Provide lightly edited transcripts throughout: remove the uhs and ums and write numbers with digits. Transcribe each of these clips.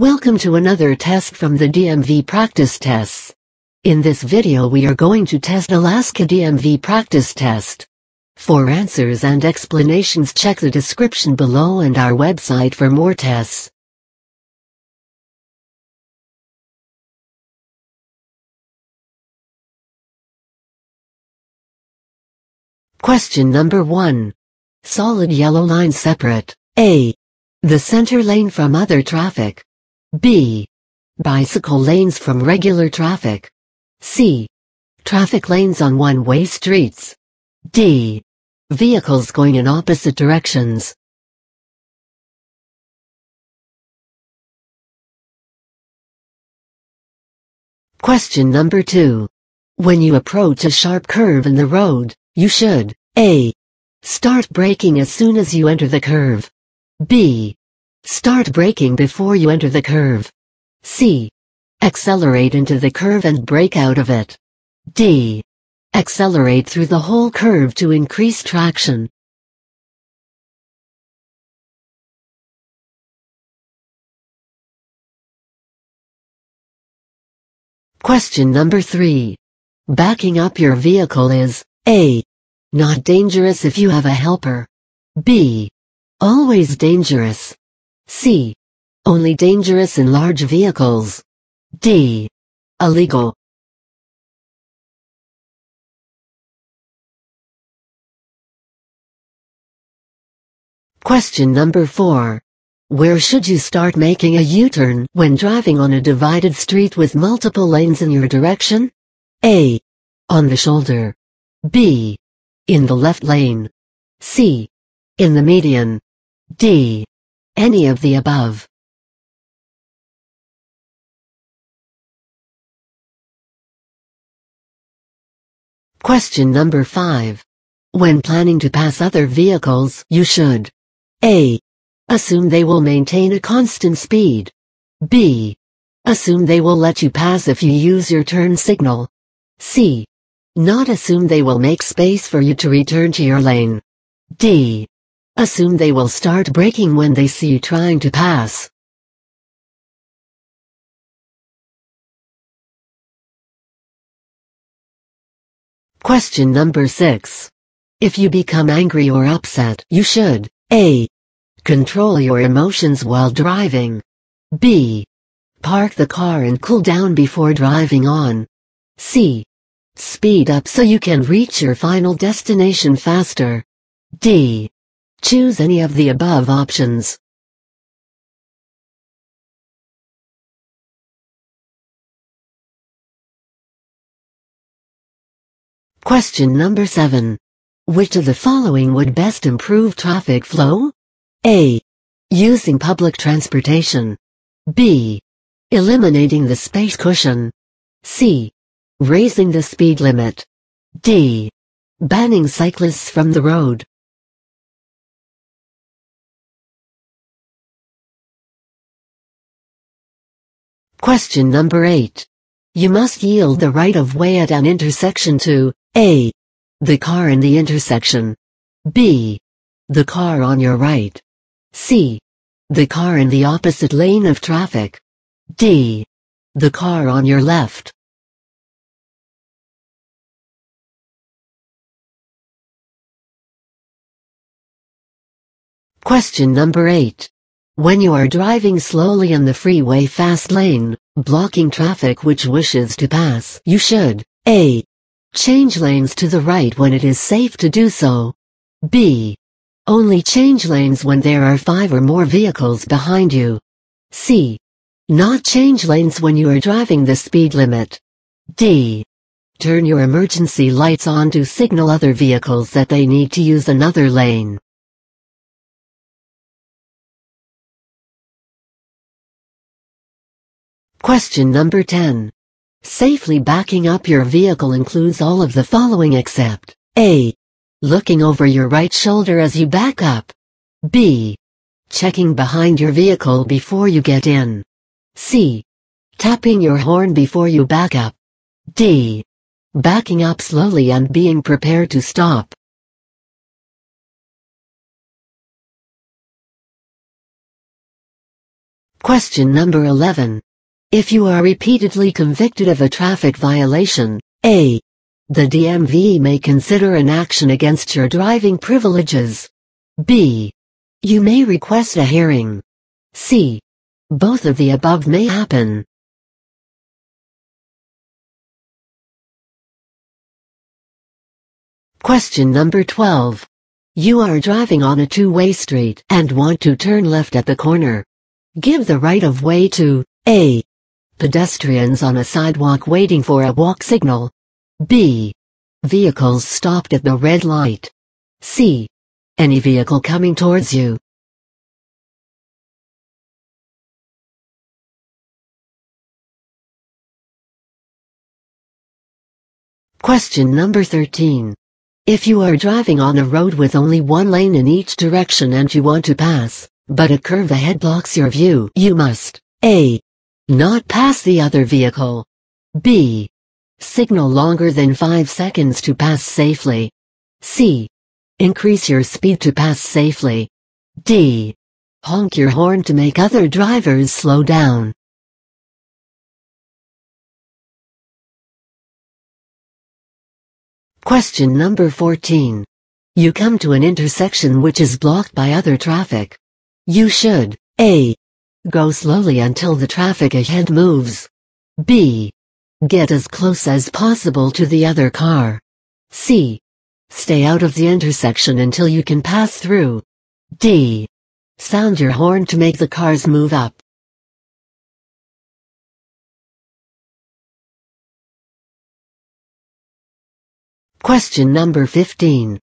Welcome to another test from the DMV practice tests. In this video we are going to test Alaska DMV practice test. For answers and explanations check the description below and our website for more tests. Question number 1. Solid yellow line separate A. the center lane from other traffic. B. bicycle lanes from regular traffic. C. traffic lanes on one-way streets. D. vehicles going in opposite directions. Question number 2. When you approach a sharp curve in the road, you should A. start braking as soon as you enter the curve. B. start braking before you enter the curve. C. accelerate into the curve and brake out of it. D. accelerate through the whole curve to increase traction. Question number 3. Backing up your vehicle is A. not dangerous if you have a helper. B. always dangerous. C. only dangerous in large vehicles. D. illegal. Question number 4. Where should you start making a U-turn when driving on a divided street with multiple lanes in your direction? A. on the shoulder. B. in the left lane. C. in the median. D. any of the above. Question number 5. When planning to pass other vehicles, you should A. assume they will maintain a constant speed. B. assume they will let you pass if you use your turn signal. C. not assume they will make space for you to return to your lane. D. assume they will start braking when they see you trying to pass. Question number 6. If you become angry or upset, you should A. control your emotions while driving. B. park the car and cool down before driving on. C. speed up so you can reach your final destination faster. D. choose any of the above options. Question number 7. Which of the following would best improve traffic flow? A. using public transportation. B. eliminating the space cushion. C. raising the speed limit. D. banning cyclists from the road. Question number 8. You must yield the right-of-way at an intersection to A. the car in the intersection. B. the car on your right. C. the car in the opposite lane of traffic. D. the car on your left. Question number 8. When you are driving slowly in the freeway fast lane, blocking traffic which wishes to pass, you should A. change lanes to the right when it is safe to do so. B. only change lanes when there are 5 or more vehicles behind you. C. not change lanes when you are driving the speed limit. D. turn your emergency lights on to signal other vehicles that they need to use another lane. Question number 10. Safely backing up your vehicle includes all of the following except A. looking over your right shoulder as you back up. B. checking behind your vehicle before you get in. C. tapping your horn before you back up. D. backing up slowly and being prepared to stop. Question number 11. If you are repeatedly convicted of a traffic violation, A. The DMV may consider an action against your driving privileges. B. You may request a hearing. C. Both of the above may happen. Question number 12. You are driving on a two-way street and want to turn left at the corner. Give the right of way to A. Pedestrians on a sidewalk waiting for a walk signal. B. Vehicles stopped at the red light. C. Any vehicle coming towards you. Question number 13. If you are driving on a road with only one lane in each direction and you want to pass, but a curve ahead blocks your view, you must A. Not pass the other vehicle. B. Signal longer than 5 seconds to pass safely. C. Increase your speed to pass safely. D. Honk your horn to make other drivers slow down. Question number 14. You come to an intersection which is blocked by other traffic. You should A. Go slowly until the traffic ahead moves. B. Get as close as possible to the other car. C. Stay out of the intersection until you can pass through. D. Sound your horn to make the cars move up. Question number 15.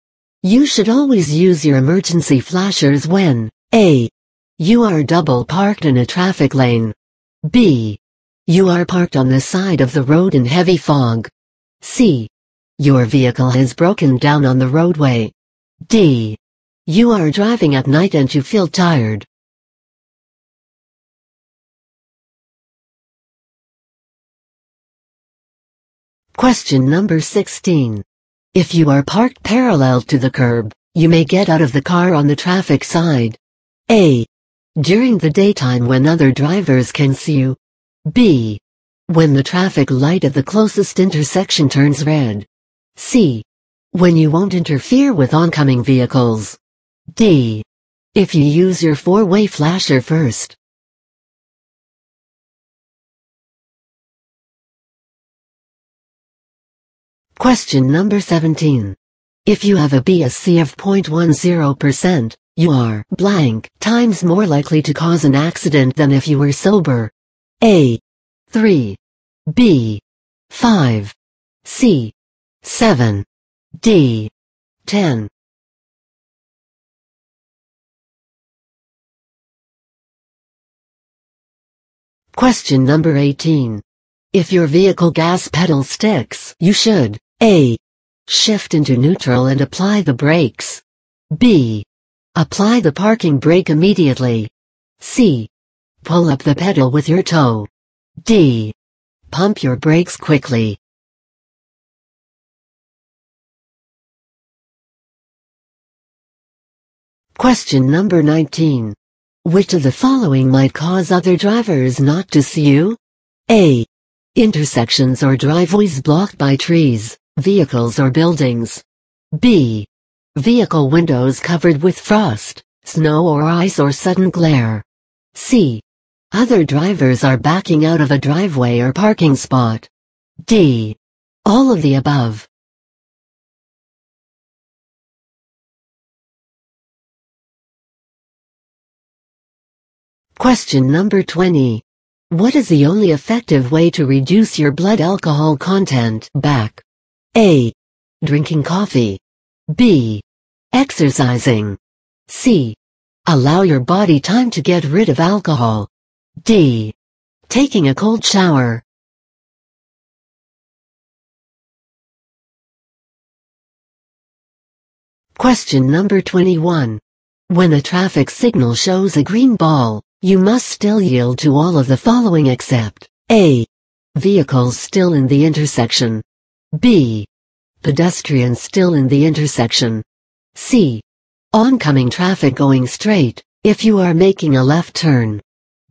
You should always use your emergency flashers when A. You are double parked in a traffic lane. B. You are parked on the side of the road in heavy fog. C. Your vehicle has broken down on the roadway. D. You are driving at night and you feel tired. Question number 16. If you are parked parallel to the curb, you may get out of the car on the traffic side. A. During the daytime when other drivers can see you. B. When the traffic light at the closest intersection turns red. C. When you won't interfere with oncoming vehicles. D. If you use your four-way flasher first. Question number 17. If you have a BSC of 0.10%, you are blank times more likely to cause an accident than if you were sober. A. 3. B. 5. C. 7. D. 10. Question number 18. If your vehicle gas pedal sticks, you should A. Shift into neutral and apply the brakes. B. Apply the parking brake immediately. C. Pull up the pedal with your toe. D. Pump your brakes quickly. Question number 19. Which of the following might cause other drivers not to see you? A. Intersections or driveways blocked by trees, vehicles or buildings. B. Vehicle windows covered with frost, snow or ice or sudden glare. C. Other drivers are backing out of a driveway or parking spot. D. All of the above. Question number 20. What is the only effective way to reduce your blood alcohol content back? A. Drinking coffee. B. Exercising. C. Allow your body time to get rid of alcohol. D. Taking a cold shower. Question number 21. When a traffic signal shows a green ball, you must still yield to all of the following except A. Vehicles still in the intersection. B. Pedestrians still in the intersection. C. Oncoming traffic going straight, if you are making a left turn.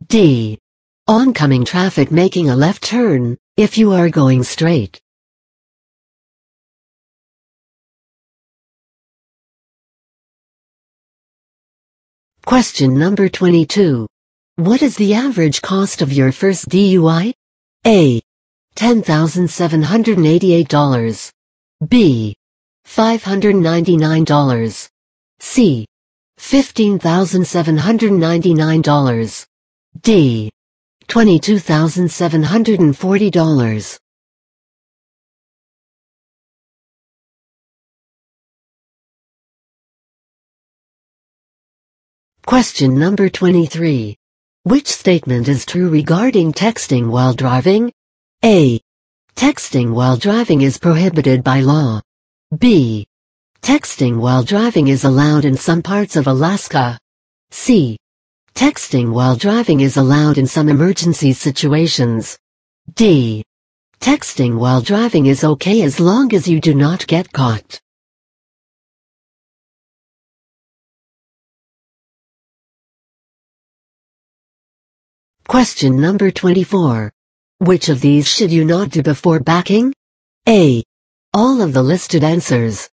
D. Oncoming traffic making a left turn, if you are going straight. Question number 22. What is the average cost of your first DUI? A. $10,788. B. $599. C. $15,799. D. $22,740. Question number 23. Which statement is true regarding texting while driving? A. Texting while driving is prohibited by law. B. Texting while driving is allowed in some parts of Alaska. C. Texting while driving is allowed in some emergency situations. D. Texting while driving is okay as long as you do not get caught. Question number 24. Which of these should you not do before backing? A. All of the listed answers.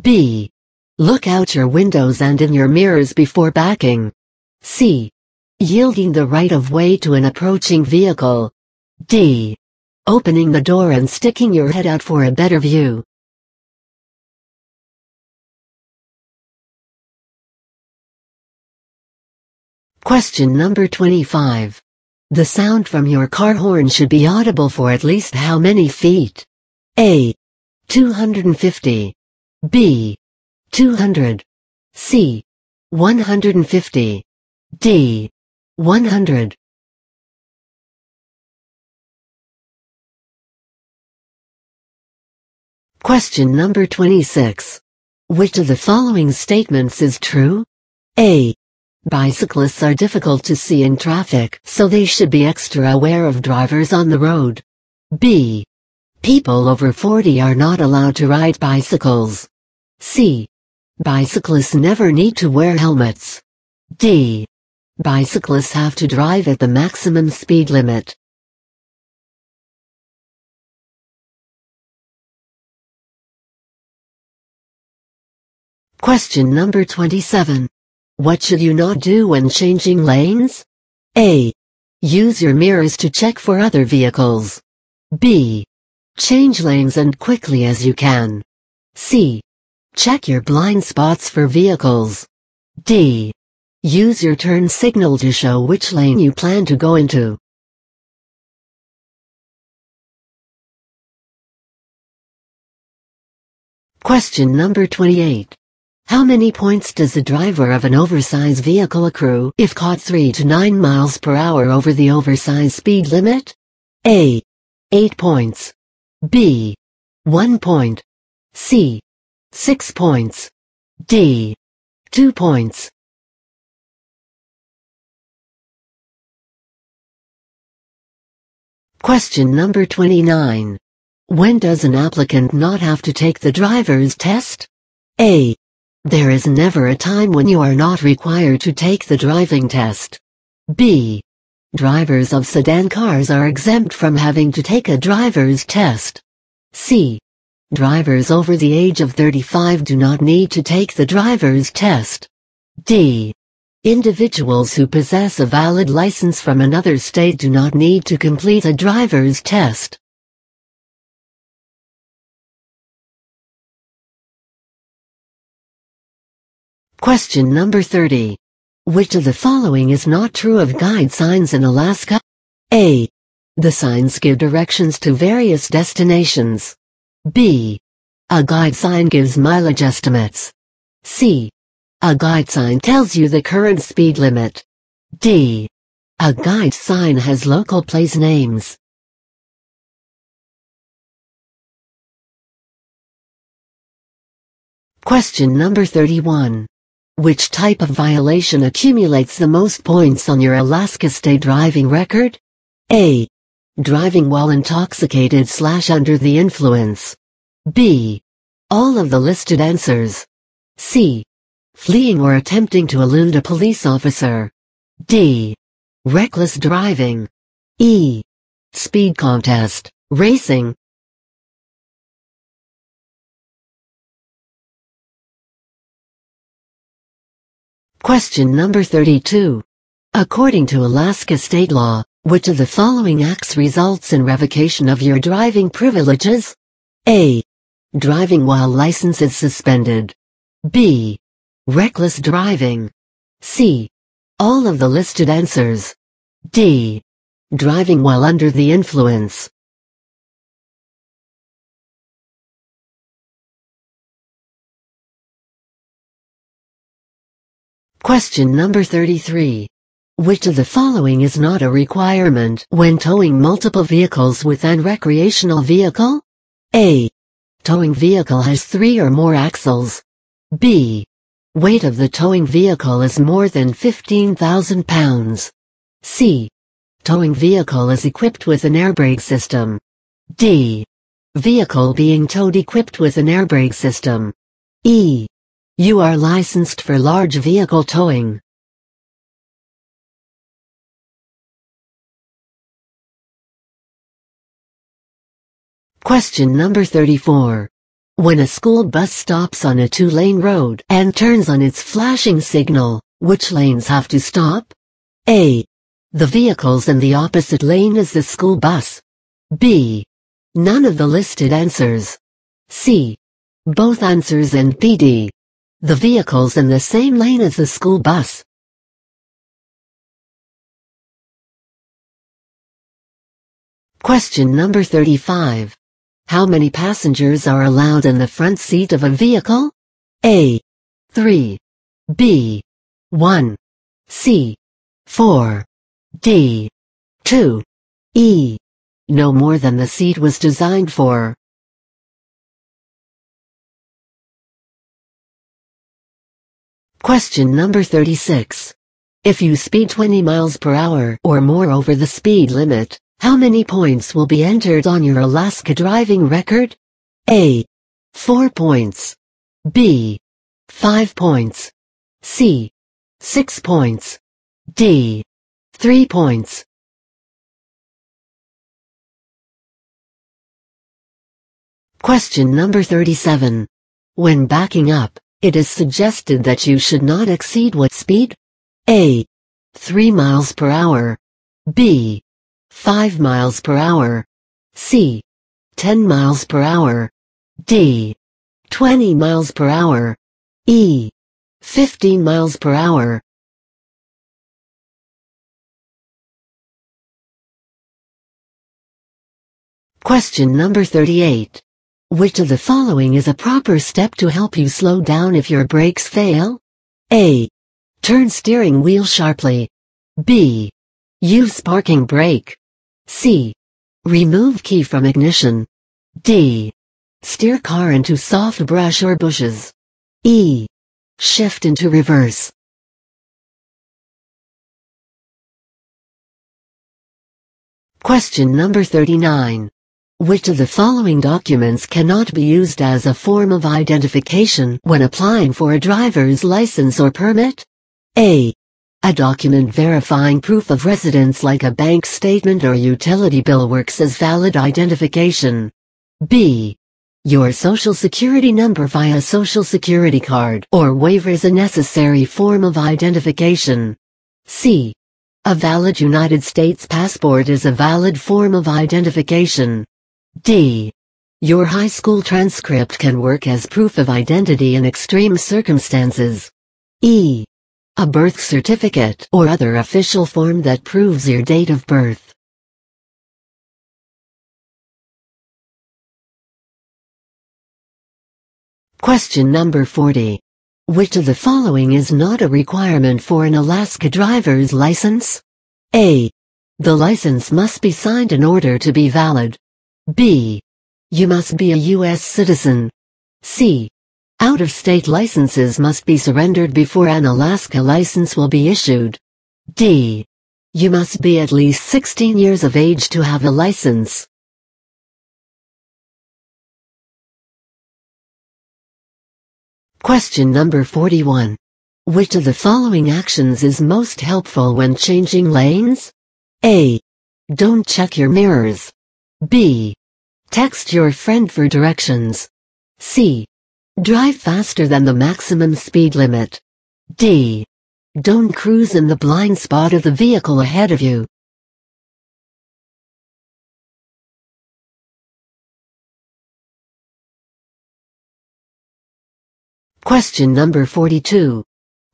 B. Look out your windows and in your mirrors before backing. C. Yielding the right of way to an approaching vehicle. D. Opening the door and sticking your head out for a better view. Question number 25. The sound from your car horn should be audible for at least how many feet? A. 250. B. 200. C. 150. D. 100. Question number 26. Which of the following statements is true? A. Bicyclists are difficult to see in traffic, so they should be extra aware of drivers on the road. B. People over 40 are not allowed to ride bicycles. C. Bicyclists never need to wear helmets. D. Bicyclists have to drive at the maximum speed limit. Question number 27. What should you not do when changing lanes? A. Use your mirrors to check for other vehicles. B. Change lanes and quickly as you can. C. Check your blind spots for vehicles. D. Use your turn signal to show which lane you plan to go into. Question number 28. How many points does the driver of an oversized vehicle accrue if caught 3 to 9 miles per hour over the oversized speed limit? A. 8 points. B. 1 point. C. 6 points. D. 2 points. Question number 29. When does an applicant not have to take the driver's test? A. There is never a time when you are not required to take the driving test. B. Drivers of sedan cars are exempt from having to take a driver's test. C. Drivers over the age of 35 do not need to take the driver's test. D. Individuals who possess a valid license from another state do not need to complete a driver's test. Question number 30. Which of the following is not true of guide signs in Alaska? A. The signs give directions to various destinations. B. A guide sign gives mileage estimates. C. A guide sign tells you the current speed limit. D. A guide sign has local place names. Question number 31. Which type of violation accumulates the most points on your Alaska state driving record? A. Driving while intoxicated/under the influence. B. All of the listed answers. C. Fleeing or attempting to elude a police officer. D. reckless driving, e. speed contest, racing. Question number 32. According to Alaska state law, which of the following acts results in revocation of your driving privileges? A. Driving while license is suspended. B. Reckless driving. C. All of the listed answers. D. Driving while under the influence. Question number 33. Which of the following is not a requirement when towing multiple vehicles with an recreational vehicle? A. Towing vehicle has 3 or more axles. B. Weight of the towing vehicle is more than 15,000 pounds. C. Towing vehicle is equipped with an air brake system. D. Vehicle being towed equipped with an air brake system. E. You are licensed for large vehicle towing. Question number 34. When a school bus stops on a 2-lane road and turns on its flashing signal, which lanes have to stop? A. The vehicles in the opposite lane as the school bus. B. None of the listed answers. C. Both answers and PD. The vehicles in the same lane as the school bus. Question number 35. How many passengers are allowed in the front seat of a vehicle? A. 3. B. 1. C. 4. D. 2. E. No more than the seat was designed for. Question number 36. If you speed 20 miles per hour or more over the speed limit, how many points will be entered on your Alaska driving record? A. 4 points. B. 5 points. C. 6 points. D. 3 points. Question number 37. When backing up, it is suggested that you should not exceed what speed? A. 3 miles per hour. B. 5 miles per hour. C. 10 miles per hour. D. 20 miles per hour. E. 15 miles per hour. Question number 38. Which of the following is a proper step to help you slow down if your brakes fail? A. Turn steering wheel sharply. B. Use parking brake. C. Remove key from ignition. D. Steer car into soft brush or bushes. E. Shift into reverse. Question number 39. Which of the following documents cannot be used as a form of identification when applying for a driver's license or permit? A. A document verifying proof of residence like a bank statement or utility bill works as valid identification. B. Your social security number via social security card or waiver is a necessary form of identification. C. A valid United States passport is a valid form of identification. D. Your high school transcript can work as proof of identity in extreme circumstances. E. A birth certificate or other official form that proves your date of birth. Question number 40. Which of the following is not a requirement for an Alaska driver's license? A. The license must be signed in order to be valid. B. You must be a U.S. citizen. C. Out-of-state licenses must be surrendered before an Alaska license will be issued. D. You must be at least 16 years of age to have a license. Question number 41. Which of the following actions is most helpful when changing lanes? A. Don't check your mirrors. B. Text your friend for directions. C. Drive faster than the maximum speed limit. D. Don't cruise in the blind spot of the vehicle ahead of you. Question number 42.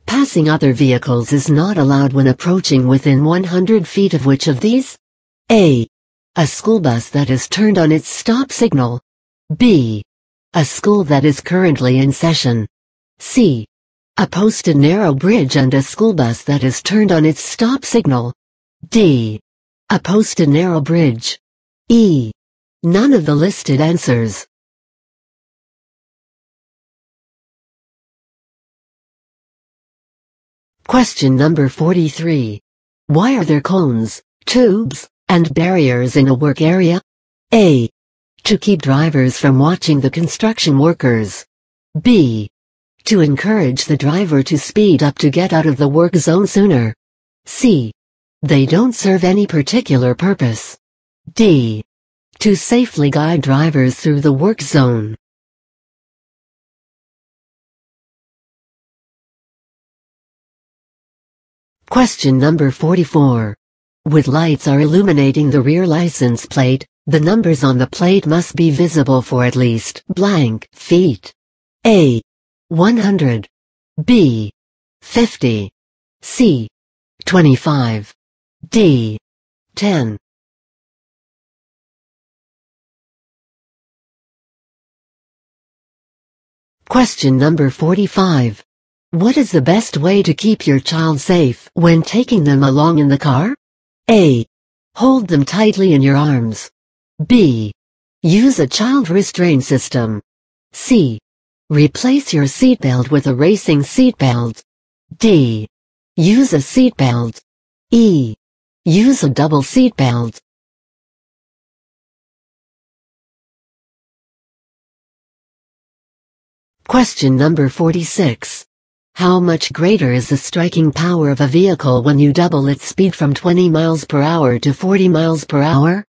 Passing other vehicles is not allowed when approaching within 100 feet of which of these? A. A school bus that has turned on its stop signal. B. A school that is currently in session. C. A posted narrow bridge and a school bus that has turned on its stop signal. D. A posted narrow bridge. E. None of the listed answers. Question number 43. Why are there cones, tubes, and barriers in a work area? A. To keep drivers from watching the construction workers. B. To encourage the driver to speed up to get out of the work zone sooner. C. They don't serve any particular purpose. D. To safely guide drivers through the work zone. Question number 44. With lights are illuminating the rear license plate, the numbers on the plate must be visible for at least blank feet. A. 100. B. 50. C. 25. D. 10. Question number 45. What is the best way to keep your child safe when taking them along in the car? A. Hold them tightly in your arms. B. Use a child restraint system. C. Replace your seatbelt with a racing seatbelt. D. Use a seatbelt. E. Use a double seatbelt. Question number 46. How much greater is the striking power of a vehicle when you double its speed from 20 miles per hour to 40 miles per hour?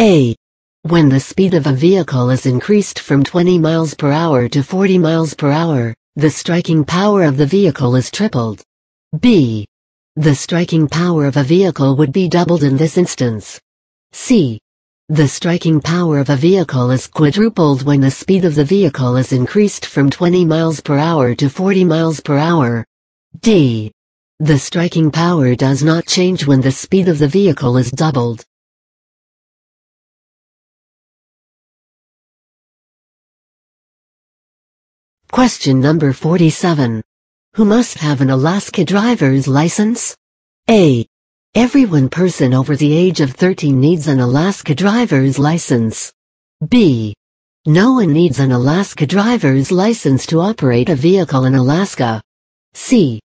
A. When the speed of a vehicle is increased from 20 miles per hour to 40 miles per hour, the striking power of the vehicle is tripled. B. The striking power of a vehicle would be doubled in this instance. C. The striking power of a vehicle is quadrupled when the speed of the vehicle is increased from 20 miles per hour to 40 miles per hour. D. The striking power does not change when the speed of the vehicle is doubled. Question number 47. Who must have an Alaska driver's license? A. Every person over the age of 13 needs an Alaska driver's license. B. No one needs an Alaska driver's license to operate a vehicle in Alaska. C.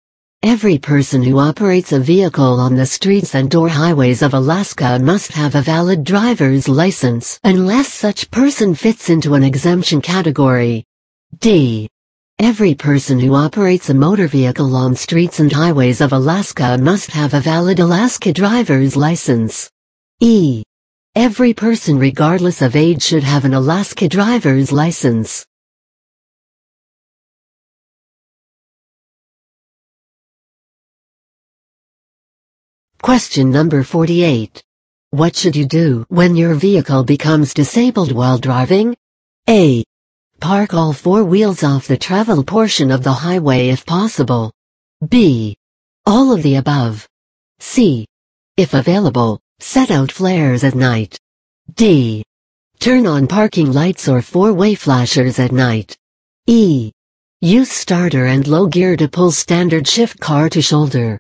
Every person who operates a vehicle on the streets and/or highways of Alaska must have a valid driver's license unless such person fits into an exemption category. D. Every person who operates a motor vehicle on streets and highways of Alaska must have a valid Alaska driver's license. E. Every person regardless of age should have an Alaska driver's license. Question number 48. What should you do when your vehicle becomes disabled while driving? A. Park all four wheels off the travel portion of the highway if possible. B. All of the above. C. If available, set out flares at night. D. Turn on parking lights or four-way flashers at night. E. Use starter and low gear to pull standard shift car to shoulder.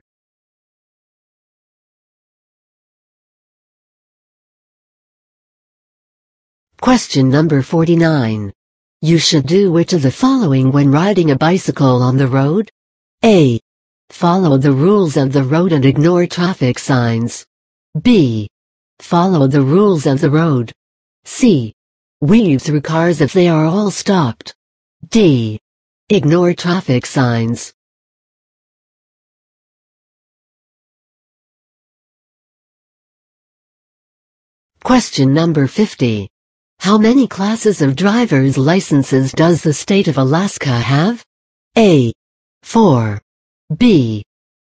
Question number 49. You should do which of the following when riding a bicycle on the road? A. Follow the rules of the road and ignore traffic signs. B. Follow the rules of the road. C. Weave through cars if they are all stopped. D. Ignore traffic signs. Question number 50. How many classes of driver's licenses does the state of Alaska have? A. 4. B.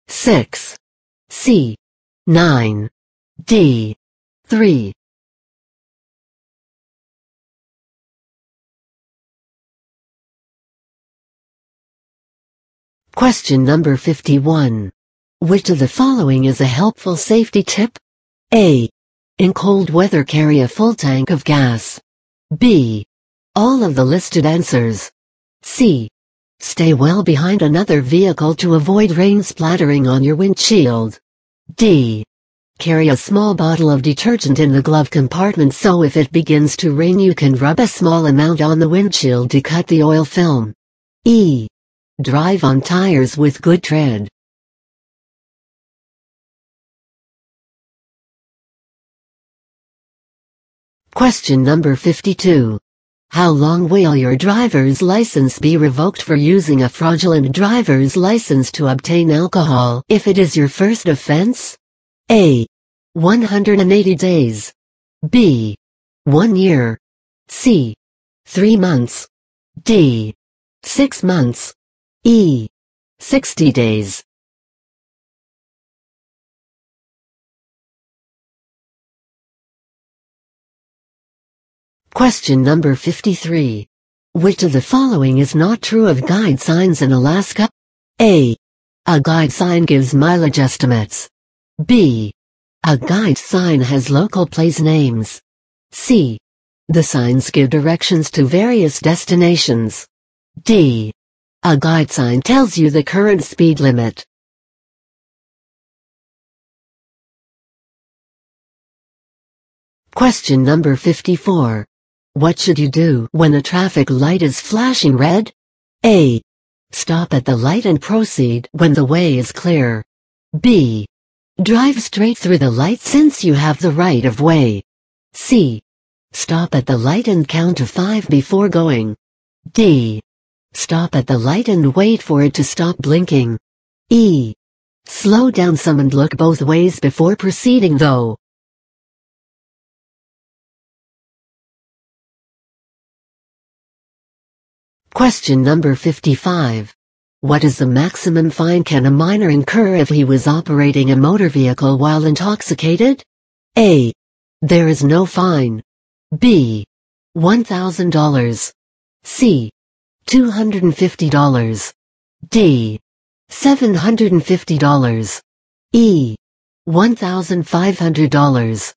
6. C. 9. D. 3. Question number 51. Which of the following is a helpful safety tip? A. In cold weather, carry a full tank of gas. B. All of the listed answers. C. Stay well behind another vehicle to avoid rain splattering on your windshield. D. Carry a small bottle of detergent in the glove compartment so if it begins to rain you can rub a small amount on the windshield to cut the oil film. E. Drive on tires with good tread. Question number 52. How long will your driver's license be revoked for using a fraudulent driver's license to obtain alcohol if it is your first offense? A. 180 days. B. 1 year. C. 3 months. D. 6 months. E. 60 days. Question number 53. Which of the following is not true of guide signs in Alaska? A. A guide sign gives mileage estimates. B. A guide sign has local place names. C. The signs give directions to various destinations. D. A guide sign tells you the current speed limit. Question number 54. What should you do when a traffic light is flashing red? A. Stop at the light and proceed when the way is clear. B. Drive straight through the light since you have the right of way. C. Stop at the light and count to 5 before going. D. Stop at the light and wait for it to stop blinking. E. Slow down some and look both ways before proceeding though. Question number 55. What is the maximum fine can a minor incur if he was operating a motor vehicle while intoxicated? A. There is no fine. B. $1,000. C. $250. D. $750. E. $1,500.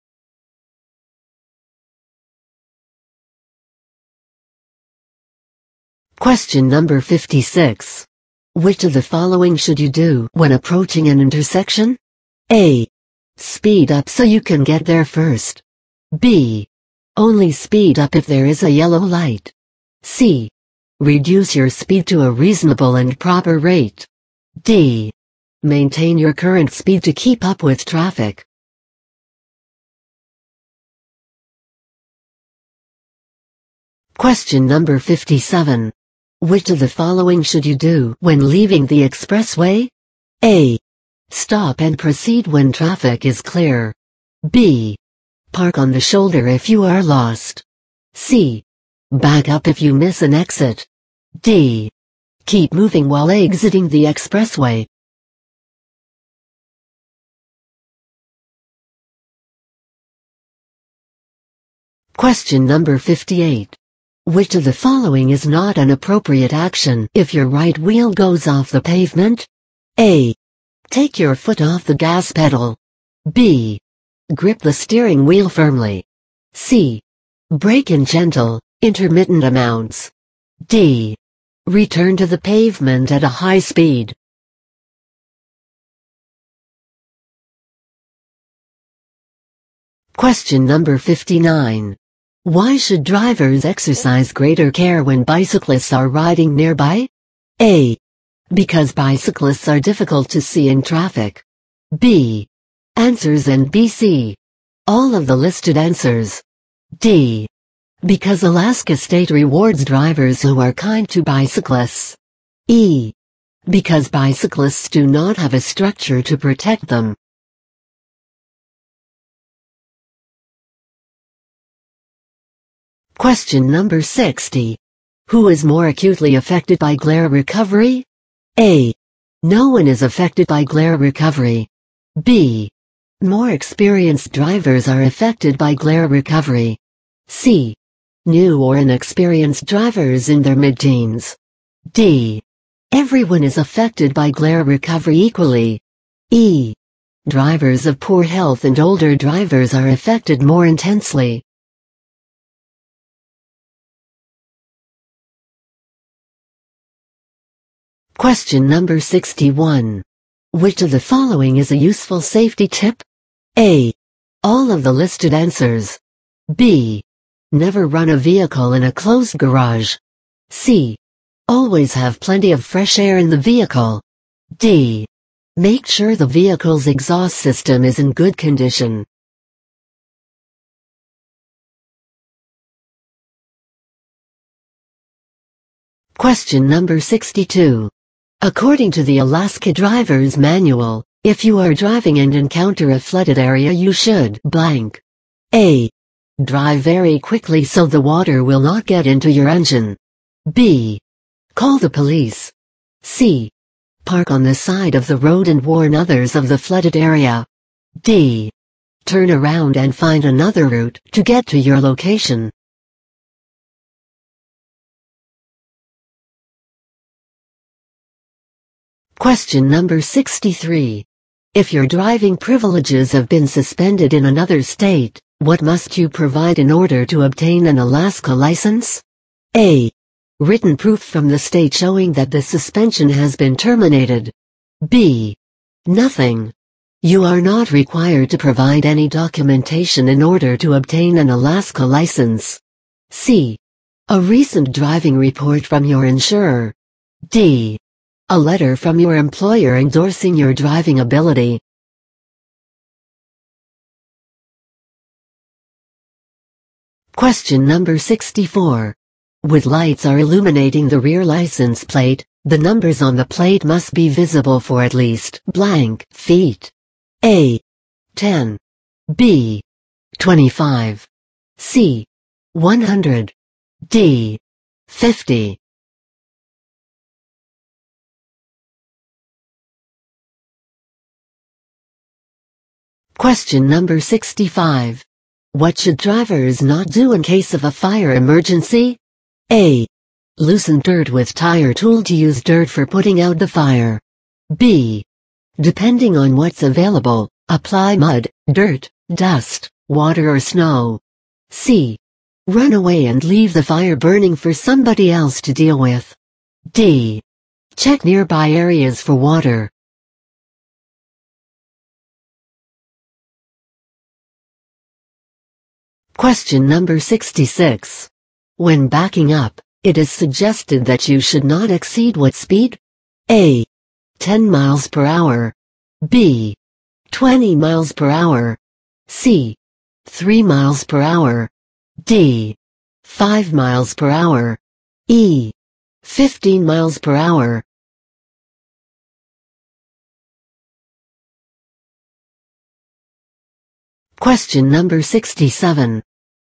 Question number 56. Which of the following should you do when approaching an intersection? A. Speed up so you can get there first. B. Only speed up if there is a yellow light. C. Reduce your speed to a reasonable and proper rate. D. Maintain your current speed to keep up with traffic. Question number 57. Which of the following should you do when leaving the expressway? A. Stop and proceed when traffic is clear. B. Park on the shoulder if you are lost. C. Back up if you miss an exit. D. Keep moving while exiting the expressway. Question number 58. Which of the following is not an appropriate action if your right wheel goes off the pavement? A. Take your foot off the gas pedal. B. Grip the steering wheel firmly. C. Brake in gentle, intermittent amounts. D. Return to the pavement at a high speed. Question number 59. Why should drivers exercise greater care when bicyclists are riding nearby? A. Because bicyclists are difficult to see in traffic. B. Answers and BC. All of the listed answers. D. Because Alaska State rewards drivers who are kind to bicyclists. E. Because bicyclists do not have a structure to protect them. Question number 60. Who is more acutely affected by glare recovery? A. No one is affected by glare recovery. B. More experienced drivers are affected by glare recovery. C. New or inexperienced drivers in their mid-teens. D. Everyone is affected by glare recovery equally. E. Drivers of poor health and older drivers are affected more intensely. Question number 61. Which of the following is a useful safety tip? A. All of the listed answers. B. Never run a vehicle in a closed garage. C. Always have plenty of fresh air in the vehicle. D. Make sure the vehicle's exhaust system is in good condition. Question number 62. According to the Alaska Driver's Manual, if you are driving and encounter a flooded area you should blank. A. Drive very quickly so the water will not get into your engine. B. Call the police. C. Park on the side of the road and warn others of the flooded area. D. Turn around and find another route to get to your location. Question number 63. If your driving privileges have been suspended in another state, what must you provide in order to obtain an Alaska license? A. Written proof from the state showing that the suspension has been terminated. B. Nothing. You are not required to provide any documentation in order to obtain an Alaska license. C. A recent driving report from your insurer. D. A letter from your employer endorsing your driving ability. Question number 64. With lights are illuminating the rear license plate, the numbers on the plate must be visible for at least blank feet. A. 10. B. 25. C. 100. D. 50. Question number 65. What should drivers not do in case of a fire emergency? A. Loosen dirt with tire tool to use dirt for putting out the fire. B. Depending on what's available, apply mud, dirt, dust, water or snow. C. Run away and leave the fire burning for somebody else to deal with. D. Check nearby areas for water. Question number 66. When backing up, it is suggested that you should not exceed what speed? A. 10 miles per hour. B. 20 miles per hour. C. 3 miles per hour. D. 5 miles per hour. E. 15 miles per hour. Question number 67.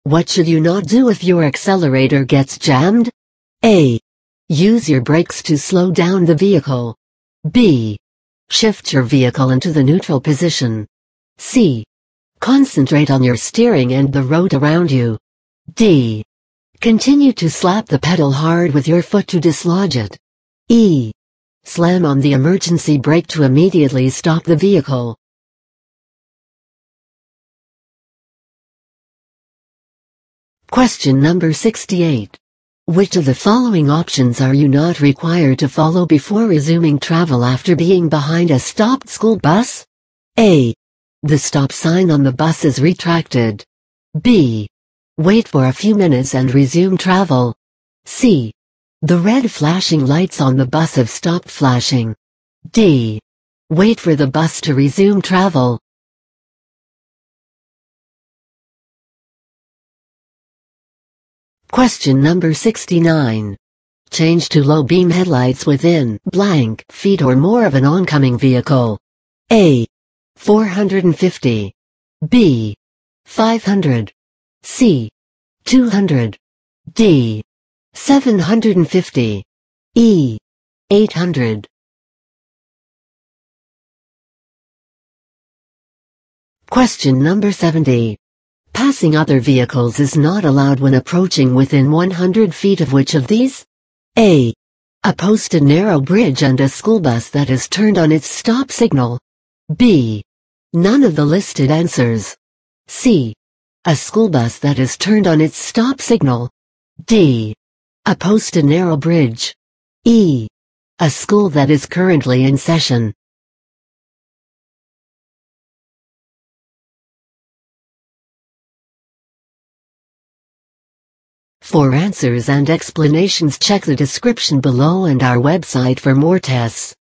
What should you not do if your accelerator gets jammed? A. Use your brakes to slow down the vehicle. B. Shift your vehicle into the neutral position. C. Concentrate on your steering and the road around you. D. Continue to slap the pedal hard with your foot to dislodge it. E. Slam on the emergency brake to immediately stop the vehicle. Question number 68. Which of the following options are you not required to follow before resuming travel after being behind a stopped school bus? A. The stop sign on the bus is retracted. B. Wait for a few minutes and resume travel. C. The red flashing lights on the bus have stopped flashing. D. Wait for the bus to resume travel. Question number 69. Change to low beam headlights within blank feet or more of an oncoming vehicle. A. 450. B. 500. C. 200. D. 750. E. 800. Question number 70. Passing other vehicles is not allowed when approaching within 100 feet of which of these? A. A posted narrow bridge and a school bus that is turned on its stop signal. B. None of the listed answers. C. A school bus that is turned on its stop signal. D. A posted narrow bridge. E. A school that is currently in session. For answers and explanations, check the description below and our website for more tests.